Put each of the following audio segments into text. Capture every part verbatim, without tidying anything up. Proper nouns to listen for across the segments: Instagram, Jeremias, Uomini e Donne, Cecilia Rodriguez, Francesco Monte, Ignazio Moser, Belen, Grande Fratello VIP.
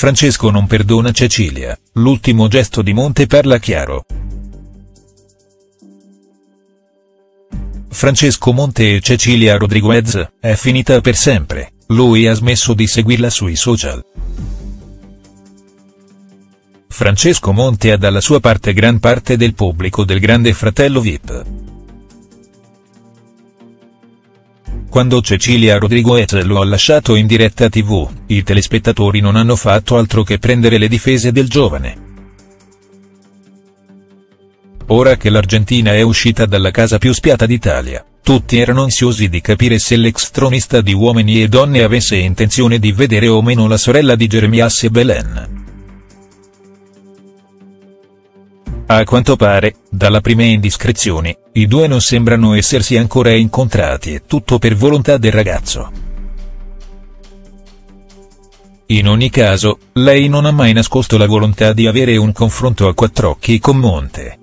Francesco non perdona Cecilia, l'ultimo gesto di Monte parla chiaro. Francesco Monte e Cecilia Rodriguez, è finita per sempre, lui ha smesso di seguirla sui social. Francesco Monte ha dalla sua parte gran parte del pubblico del Grande Fratello V I P. Quando Cecilia Rodriguez lo ha lasciato in diretta tivù, i telespettatori non hanno fatto altro che prendere le difese del giovane. Ora che l'Argentina è uscita dalla casa più spiata d'Italia, tutti erano ansiosi di capire se l'ex tronista di Uomini e Donne avesse intenzione di vedere o meno la sorella di Jeremias e Belen. A quanto pare, dalla prime indiscrezioni, i due non sembrano essersi ancora incontrati e tutto per volontà del ragazzo. In ogni caso, lei non ha mai nascosto la volontà di avere un confronto a quattro occhi con Monte.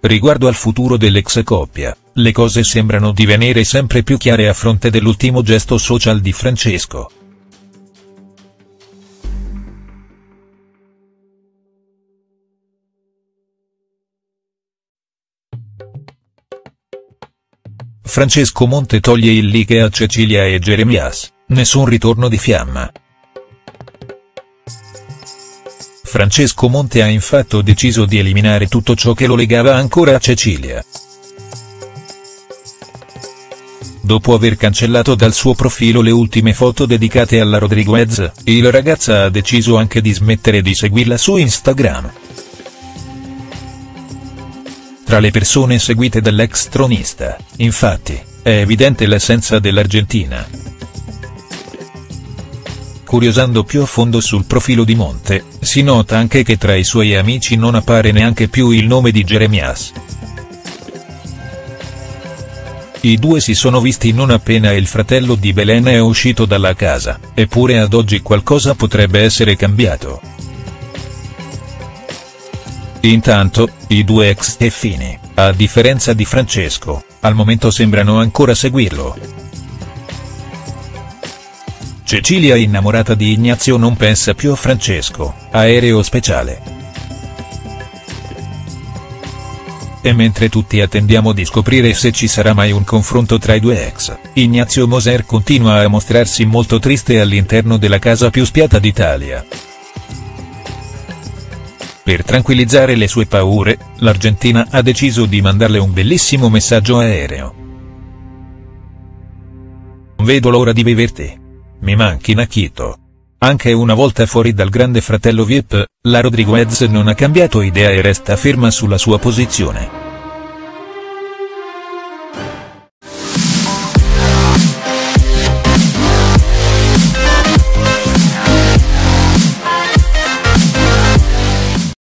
Riguardo al futuro dell'ex coppia, le cose sembrano divenire sempre più chiare a fronte dell'ultimo gesto social di Francesco. Francesco Monte toglie il like a Cecilia e Jeremias, nessun ritorno di fiamma. Francesco Monte ha infatti deciso di eliminare tutto ciò che lo legava ancora a Cecilia. Dopo aver cancellato dal suo profilo le ultime foto dedicate alla Rodriguez, il ragazza ha deciso anche di smettere di seguirla su Instagram. Tra le persone seguite dall'ex tronista, infatti, è evidente l'assenza dell'Argentina. Curiosando più a fondo sul profilo di Monte, si nota anche che tra i suoi amici non appare neanche più il nome di Jeremias. I due si sono visti non appena il fratello di Belen è uscito dalla casa, eppure ad oggi qualcosa potrebbe essere cambiato. Intanto, i due ex teffini, a differenza di Francesco, al momento sembrano ancora seguirlo. Cecilia, innamorata di Ignazio, non pensa più a Francesco, aereo speciale. E mentre tutti attendiamo di scoprire se ci sarà mai un confronto tra i due ex, Ignazio Moser continua a mostrarsi molto triste all'interno della casa più spiata d'Italia. Per tranquillizzare le sue paure, l'Argentina ha deciso di mandarle un bellissimo messaggio aereo. Non vedo l'ora di viverti. Mi manchi Nachito. Anche una volta fuori dal Grande Fratello V I P, la Rodriguez non ha cambiato idea e resta ferma sulla sua posizione.